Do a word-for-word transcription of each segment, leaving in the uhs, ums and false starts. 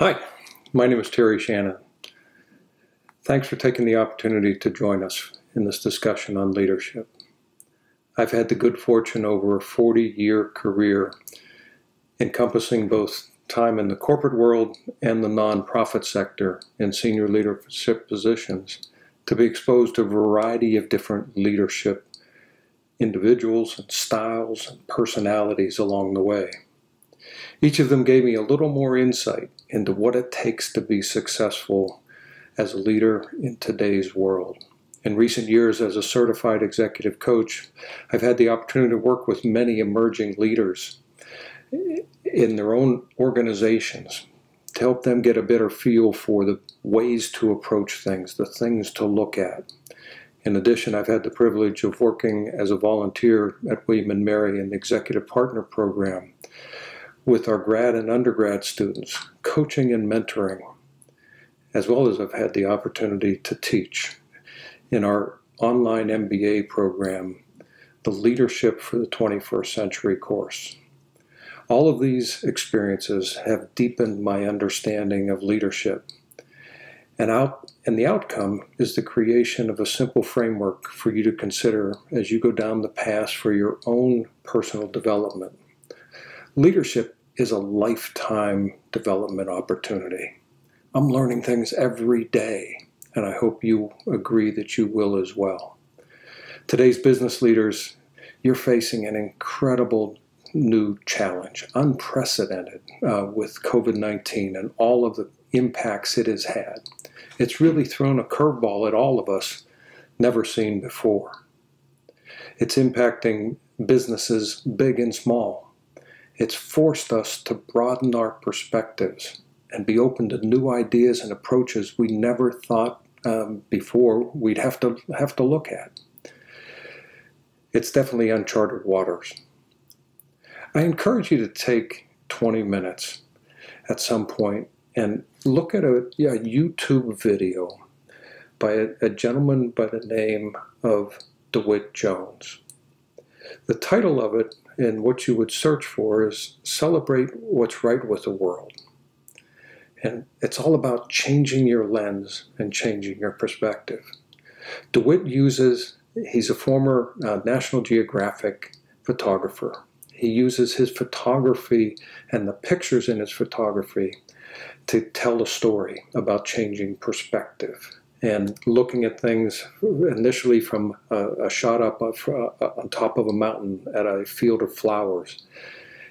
Hi, my name is Terry Shannon. Thanks for taking the opportunity to join us in this discussion on leadership. I've had the good fortune over a forty-year career encompassing both time in the corporate world and the nonprofit sector in senior leadership positions to be exposed to a variety of different leadership individuals and styles and personalities along the way. Each of them gave me a little more insight into what it takes to be successful as a leader in today's world. In recent years, as a certified executive coach, I've had the opportunity to work with many emerging leaders in their own organizations to help them get a better feel for the ways to approach things, the things to look at. In addition, I've had the privilege of working as a volunteer at William and Mary in the Executive Partner Program with our grad and undergrad students, coaching and mentoring, as well as I've had the opportunity to teach in our online M B A program, the Leadership for the twenty-first Century course. All of these experiences have deepened my understanding of leadership, and, out, and the outcome is the creation of a simple framework for you to consider as you go down the path for your own personal development. Leadership is a lifetime development opportunity. I'm learning things every day, and I hope you agree that you will as well. Today's business leaders, you're facing an incredible new challenge, unprecedented uh, with COVID nineteen and all of the impacts it has had. It's really thrown a curveball at all of us, never seen before. It's impacting businesses big and small. It's forced us to broaden our perspectives and be open to new ideas and approaches we never thought um, before we'd have to, have to look at. It's definitely uncharted waters. I encourage you to take twenty minutes at some point and look at a, yeah, a YouTube video by a, a gentleman by the name of DeWitt Jones. The title of it and what you would search for is Celebrate What's Right with the World. And it's all about changing your lens and changing your perspective. DeWitt uses, he's a former uh, National Geographic photographer. He uses his photography and the pictures in his photography to tell a story about changing perspective and looking at things initially from a, a shot up on top of a mountain at a field of flowers,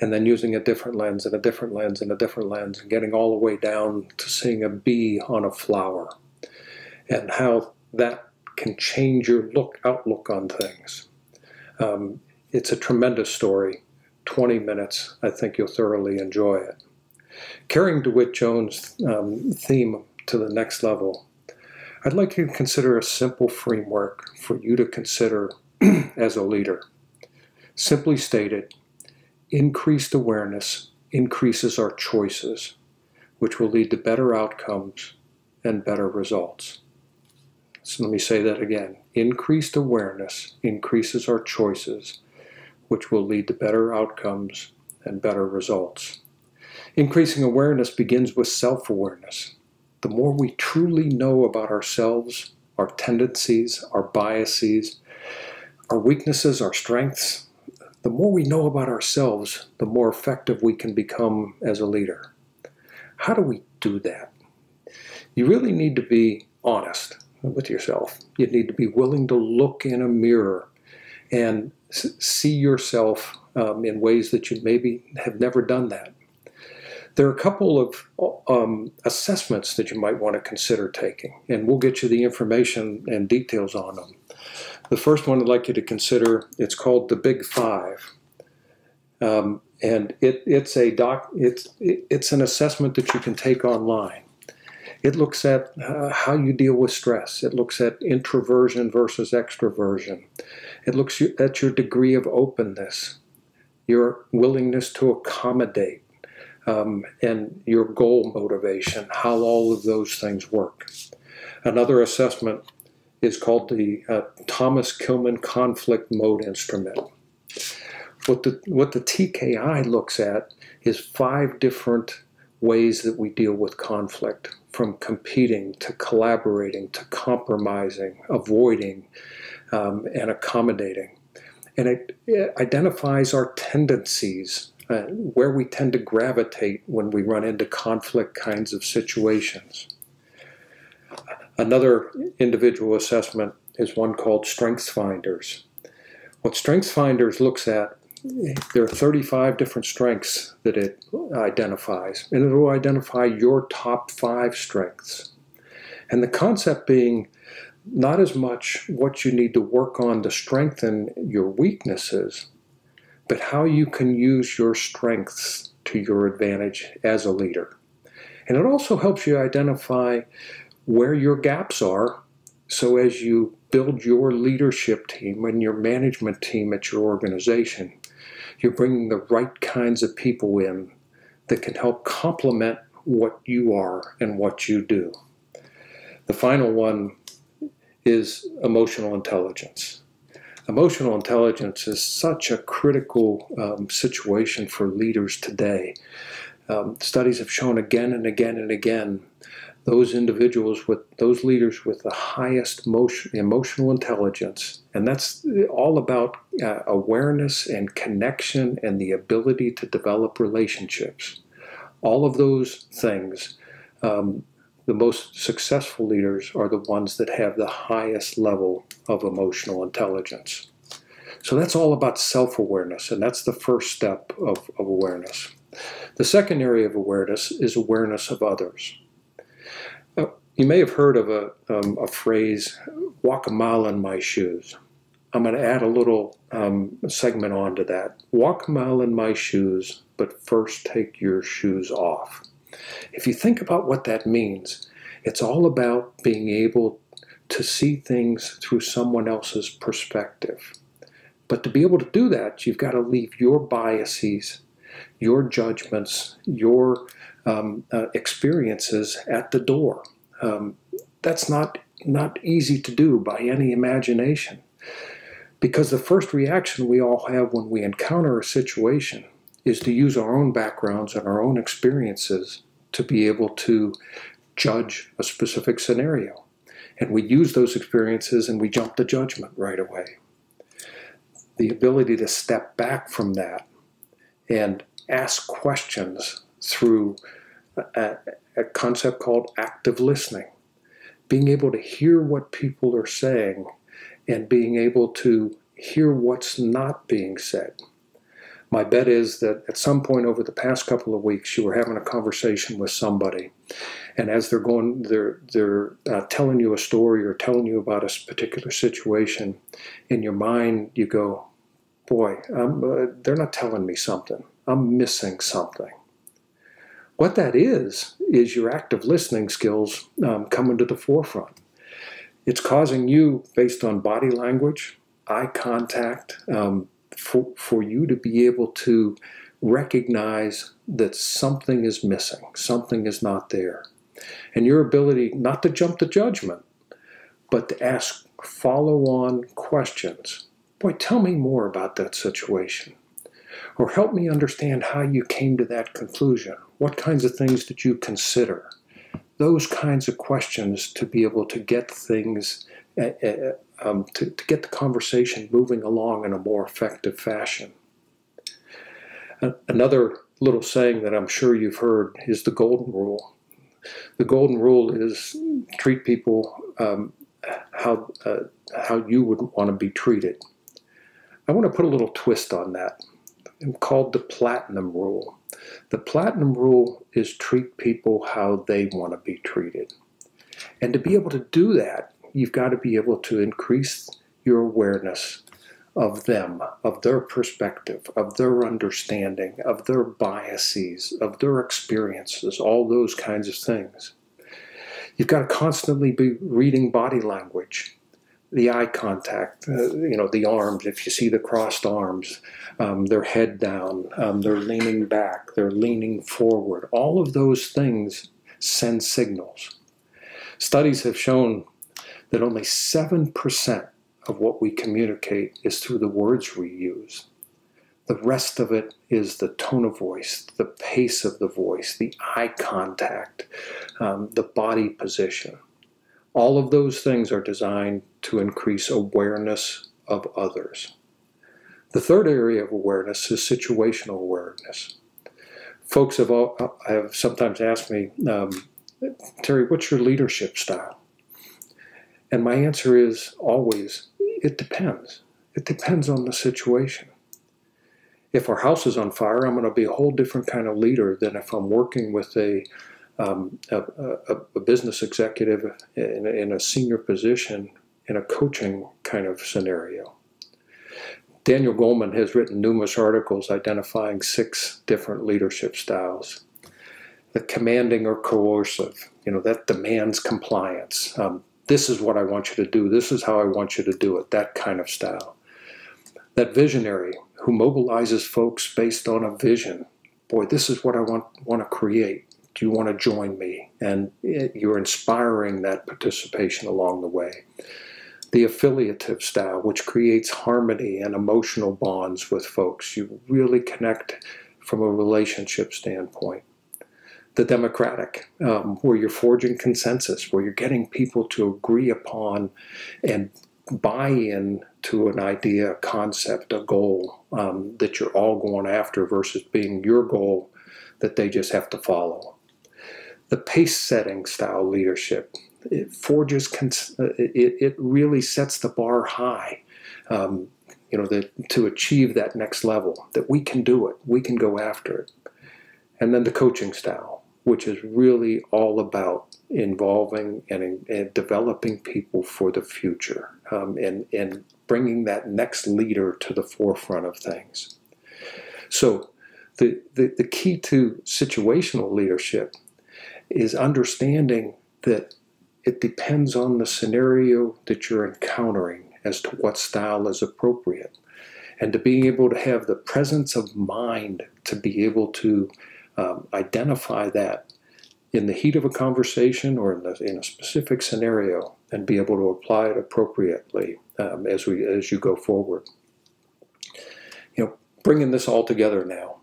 and then using a different lens and a different lens and a different lens and getting all the way down to seeing a bee on a flower and how that can change your look outlook on things. Um, it's a tremendous story. twenty minutes, I think you'll thoroughly enjoy it. Carrying DeWitt Jones' um, theme to the next level, I'd like you to consider a simple framework for you to consider as a leader. Simply stated, increased awareness increases our choices, which will lead to better outcomes and better results. So let me say that again. Increased awareness increases our choices, which will lead to better outcomes and better results. Increasing awareness begins with self-awareness. The more we truly know about ourselves, our tendencies, our biases, our weaknesses, our strengths, the more we know about ourselves, the more effective we can become as a leader. How do we do that? You really need to be honest with yourself. You need to be willing to look in a mirror and see yourself um, in ways that you maybe have never done that. There are a couple of um, assessments that you might want to consider taking, and we'll get you the information and details on them. The first one I'd like you to consider, it's called the Big Five, um, and it, it's a doc. It's it, it's an assessment that you can take online. It looks at uh, how you deal with stress. It looks at introversion versus extroversion. It looks at your degree of openness, your willingness to accommodate, um, and your goal motivation. How all of those things work. Another assessment is called the uh, Thomas Kilmann Conflict Mode Instrument. What the, what the T K I looks at is five different ways that we deal with conflict, from competing to collaborating to compromising, avoiding, um, and accommodating. And it, it identifies our tendencies, uh, where we tend to gravitate when we run into conflict kinds of situations. Another individual assessment is one called StrengthsFinders. What StrengthsFinders looks at, there are thirty-five different strengths that it identifies, and it will identify your top five strengths. And the concept being not as much what you need to work on to strengthen your weaknesses, but how you can use your strengths to your advantage as a leader. And it also helps you identify where your gaps are, so as you build your leadership team and your management team at your organization, you're bringing the right kinds of people in that can help complement what you are and what you do. The final one is emotional intelligence. Emotional intelligence is such a critical um, situation for leaders today. Um, studies have shown again and again and again those individuals with those leaders with the highest emotion, emotional intelligence, and that's all about uh, awareness and connection and the ability to develop relationships. All of those things, um, the most successful leaders are the ones that have the highest level of emotional intelligence. So that's all about self-awareness, and that's the first step of, of awareness. The second area of awareness is awareness of others. You may have heard of a, um, a phrase, walk a mile in my shoes. I'm going to add a little um, segment onto that. Walk a mile in my shoes, but first take your shoes off. If you think about what that means, it's all about being able to see things through someone else's perspective. But to be able to do that, you've got to leave your biases, your judgments, your um, uh, experiences at the door. Um, that's not, not easy to do by any imagination, because the first reaction we all have when we encounter a situation is to use our own backgrounds and our own experiences to be able to judge a specific scenario. And we use those experiences and we jump to judgment right away. The ability to step back from that and ask questions through a, a concept called active listening. Being able to hear what people are saying and being able to hear what's not being said. My bet is that at some point over the past couple of weeks, you were having a conversation with somebody, and as they're going, they're, they're uh, telling you a story or telling you about a particular situation, in your mind you go, boy, I'm, uh, they're not telling me something. I'm missing something. What that is, is your active listening skills um, coming to the forefront. It's causing you, based on body language, eye contact, um, for, for you to be able to recognize that something is missing, something is not there. And your ability not to jump to judgment, but to ask follow-on questions. Boy, tell me more about that situation. Or help me understand how you came to that conclusion. What kinds of things did you consider? Those kinds of questions to be able to get things, uh, uh, um, to, to get the conversation moving along in a more effective fashion. Uh, another little saying that I'm sure you've heard is the golden rule. The golden rule is treat people um, how, uh, how you would want to be treated. I want to put a little twist on that. Called the platinum rule. The platinum rule is treat people how they want to be treated. And to be able to do that, you've got to be able to increase your awareness of them, of their perspective, of their understanding, of their biases, of their experiences, all those kinds of things. You've got to constantly be reading body language. The eye contact, uh, you know, the arms, if you see the crossed arms, um, their head down, um, they're leaning back, they're leaning forward. All of those things send signals. Studies have shown that only seven percent of what we communicate is through the words we use. The rest of it is the tone of voice, the pace of the voice, the eye contact, um, the body position. All of those things are designed to increase awareness of others. The third area of awareness is situational awareness. Folks have, all, have sometimes asked me, um, Terry, what's your leadership style? And my answer is always, it depends. It depends on the situation. If our house is on fire, I'm going to be a whole different kind of leader than if I'm working with a, um, a, a, a business executive in, in a senior position in a coaching kind of scenario. Daniel Goleman has written numerous articles identifying six different leadership styles. The commanding or coercive, you know, that demands compliance. Um, this is what I want you to do. This is how I want you to do it, that kind of style. That visionary, who mobilizes folks based on a vision. Boy, this is what I want, want to create. Do you want to join me? And it, you're inspiring that participation along the way. The affiliative style, which creates harmony and emotional bonds with folks. You really connect from a relationship standpoint. The democratic, um, where you're forging consensus, where you're getting people to agree upon and buy in to an idea, a concept, a goal um, that you're all going after versus being your goal that they just have to follow. The pace-setting style leadership, it forges, cons it, it really sets the bar high, um, you know, the, to achieve that next level, that we can do it, we can go after it. And then the coaching style, which is really all about involving and, and developing people for the future um, and, and bringing that next leader to the forefront of things. So the, the, the key to situational leadership is understanding that it depends on the scenario that you're encountering as to what style is appropriate, and to being able to have the presence of mind to be able to um, identify that in the heat of a conversation or in, the, in a specific scenario, and be able to apply it appropriately um, as we as you go forward. You know, bringing this all together now,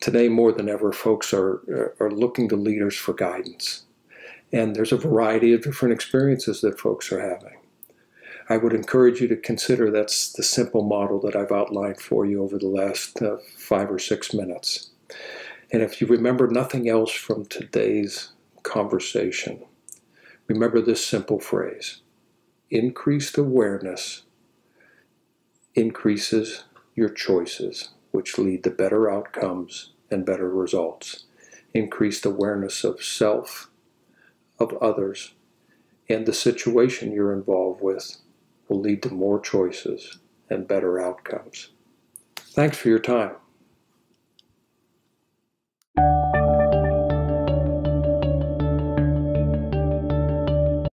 today more than ever, folks are are looking to leaders for guidance, and there's a variety of different experiences that folks are having. I would encourage you to consider that's the simple model that I've outlined for you over the last uh, five or six minutes. And if you remember nothing else from today's conversation, remember this simple phrase: increased awareness increases your choices, which lead to better outcomes and better results. Increased awareness of self, of others, and the situation you're involved with will lead to more choices and better outcomes. Thanks for your time.